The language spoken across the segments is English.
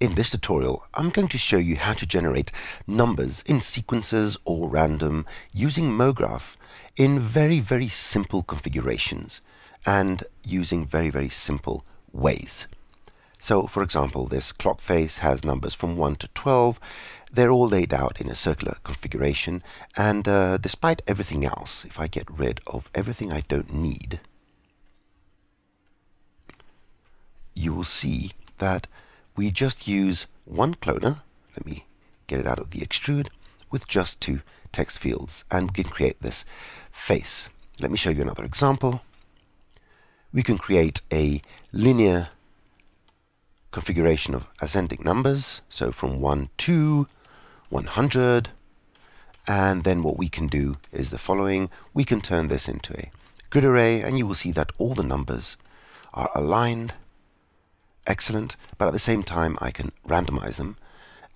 In this tutorial, I'm going to show you how to generate numbers in sequences or random using MoGraph in very, very simple configurations and using very, very simple ways. So, for example, this clock face has numbers from 1 to 12. They're all laid out in a circular configuration, and despite everything else, if I get rid of everything I don't need, you will see that we just use one cloner, let me get it out of the extrude, with just two text fields, and we can create this face. Let me show you another example. We can create a linear configuration of ascending numbers, so from 1 to 100, and then what we can do is the following. We can turn this into a grid array, and you will see that all the numbers are aligned. Excellent, but at the same time I can randomize them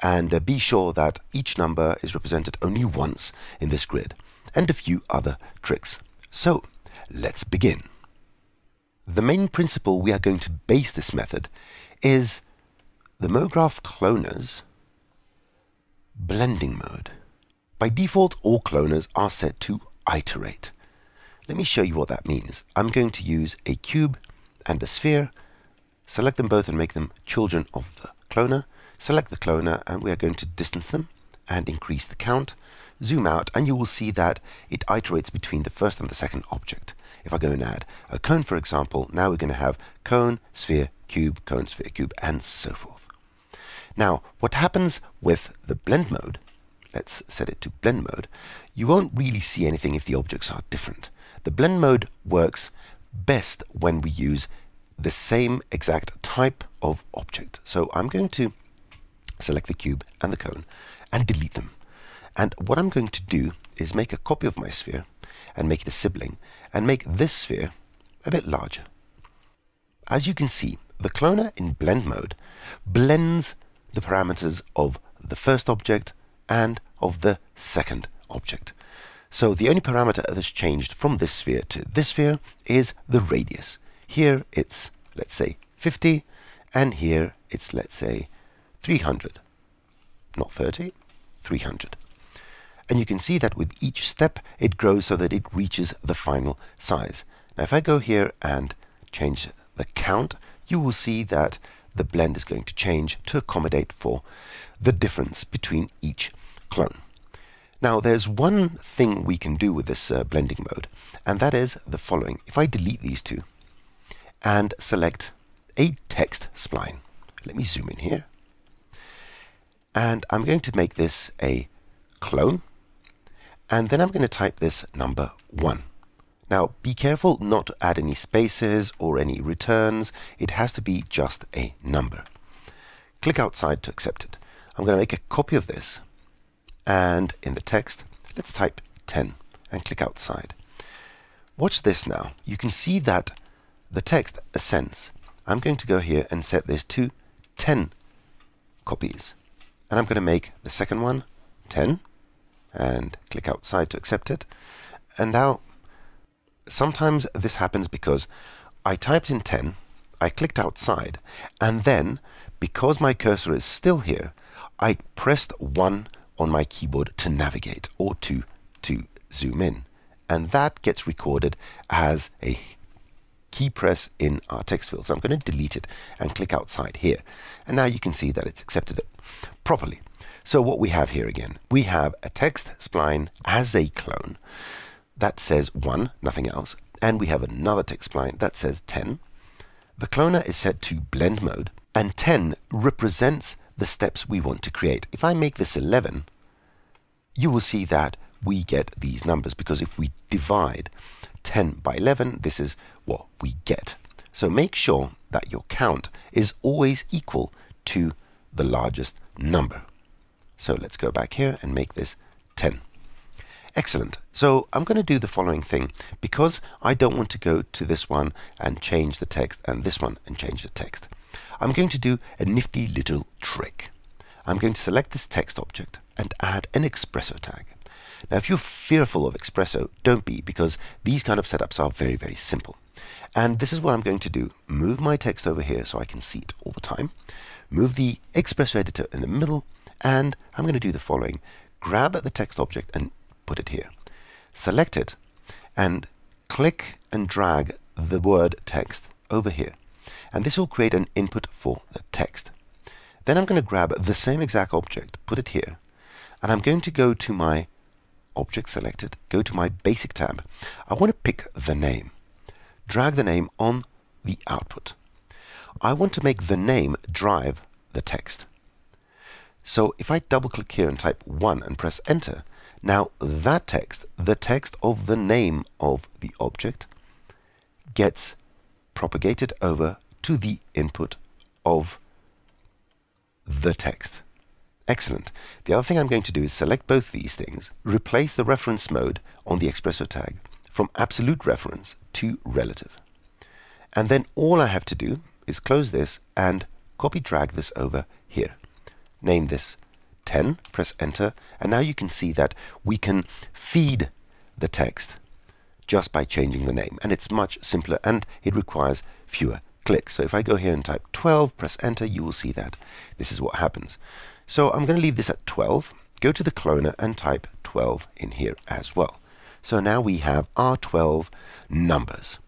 and be sure that each number is represented only once in this grid, and a few other tricks. So let's begin. The main principle we are going to base this method is the MoGraph cloners blending mode. By default, all cloners are set to iterate. Let me show you what that means. I'm going to use a cube and a sphere. Select them both and make them children of the cloner. Select the cloner, and we are going to distance them and increase the count. Zoom out, and you will see that it iterates between the first and the second object. If I go and add a cone, for example, now we're going to have cone, sphere, cube, and so forth. Now, what happens with the blend mode, let's set it to blend mode, you won't really see anything if the objects are different. The blend mode works best when we use the same exact type of object. So I'm going to select the cube and the cone and delete them. And what I'm going to do is make a copy of my sphere and make it a sibling and make this sphere a bit larger. As you can see, the cloner in blend mode blends the parameters of the first object and of the second object. So the only parameter that has changed from this sphere to this sphere is the radius. Here it's, let's say, 50, and here it's, let's say, 300. Not 30, 300. And you can see that with each step it grows so that it reaches the final size. Now if I go here and change the count, you will see that the blend is going to change to accommodate for the difference between each clone. Now there's one thing we can do with this blending mode, and that is the following. If I delete these two and select a text spline, let me zoom in here, and I'm going to make this a clone, and then I'm going to type this number 1. Now be careful not to add any spaces or any returns, it has to be just a number. Click outside to accept it. I'm going to make a copy of this, and in the text let's type 10 and click outside. Watch this now, you can see that the text ascends. I'm going to go here and set this to 10 copies. And I'm going to make the second one 10 and click outside to accept it. And now sometimes this happens because I typed in 10, I clicked outside, and then because my cursor is still here, I pressed 1 on my keyboard to navigate or 2 to zoom in. And that gets recorded as a key press in our text field. So I'm going to delete it and click outside here. And now you can see that it's accepted it properly. So what we have here again, we have a text spline as a clone that says 1, nothing else, and we have another text spline that says 10. The cloner is set to blend mode, and 10 represents the steps we want to create. If I make this 11, you will see that we get these numbers, because if we divide 10 by 11, this is what we get. So make sure that your count is always equal to the largest number. So let's go back here and make this 10. Excellent. So I'm going to do the following thing, because I don't want to go to this one and change the text and this one and change the text. I'm going to do a nifty little trick. I'm going to select this text object and add an XPRESSO tag. Now if you're fearful of XPRESSO, don't be, because these kind of setups are very, very simple. And this is what I'm going to do. Move my text over here so I can see it all the time. move the XPRESSO editor in the middle, and I'm going to do the following. Grab at the text object and put it here. Select it and click and drag the word text over here. And this will create an input for the text. Then I'm going to grab the same exact object, put it here, and I'm going to go to my object selected, go to my basic tab. I want to pick the name. Drag the name on the output. I want to make the name drive the text. So if I double click here and type 1 and press enter, now that text, the text of the name of the object, gets propagated over to the input of the text. Excellent. The other thing I'm going to do is select both these things, replace the reference mode on the XPRESSO tag from absolute reference to relative. And then all I have to do is close this and copy drag this over here. Name this 10, press enter, and now you can see that we can feed the text just by changing the name, and it's much simpler and it requires fewer clicks. So if I go here and type 12, press enter, you will see that this is what happens. So I'm going to leave this at 12, go to the cloner and type 12 in here as well. So now we have our 12 numbers.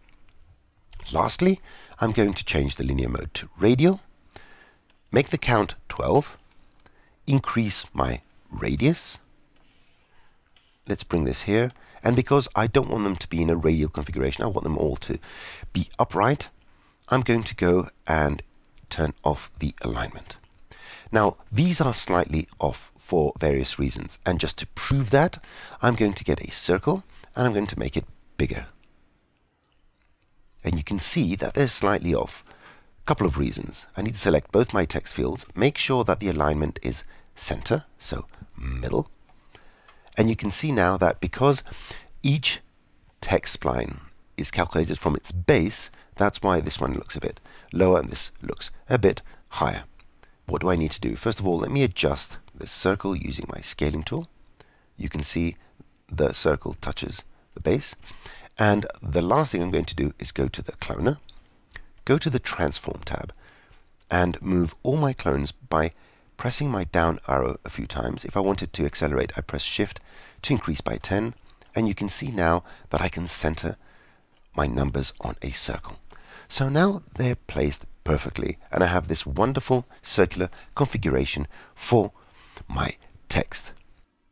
Lastly, I'm going to change the linear mode to radial, make the count 12, increase my radius. Let's bring this here. And because I don't want them to be in a radial configuration, I want them all to be upright, I'm going to go and turn off the alignment. Now, these are slightly off for various reasons. And just to prove that, I'm going to get a circle and I'm going to make it bigger. And you can see that they're slightly off. A couple of reasons. I need to select both my text fields, make sure that the alignment is center, so middle. And you can see now that because each text spline is calculated from its base, that's why this one looks a bit lower and this looks a bit higher. What do I need to do? First of all, let me adjust this circle using my scaling tool. You can see the circle touches the base. And the last thing I'm going to do is go to the cloner, go to the transform tab, and move all my clones by pressing my down arrow a few times. If I wanted to accelerate, I press shift to increase by 10, and you can see now that I can center my numbers on a circle. So now they're placed perfectly, and I have this wonderful circular configuration for my text.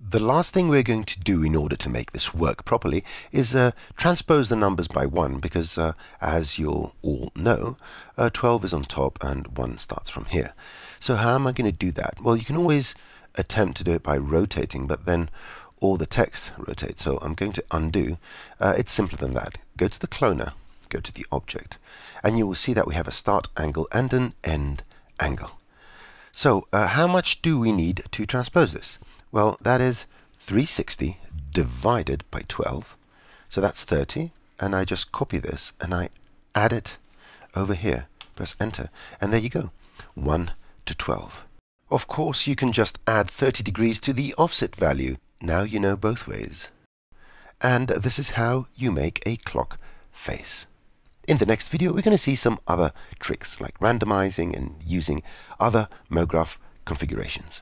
The last thing we're going to do in order to make this work properly is transpose the numbers by 1, because as you all know, 12 is on top and 1 starts from here. So how am I going to do that? Well, you can always attempt to do it by rotating, but then all the text rotates. So I'm going to undo. It's simpler than that. Go to the cloner, go to the object, and you will see that we have a start angle and an end angle. So how much do we need to transpose this? Well, that is 360 divided by 12, so that's 30, and I just copy this and I add it over here, press enter, and there you go, 1 to 12. Of course, you can just add 30 degrees to the offset value. Now you know both ways. And this is how you make a clock face. In the next video, we're going to see some other tricks like randomizing and using other MoGraph configurations.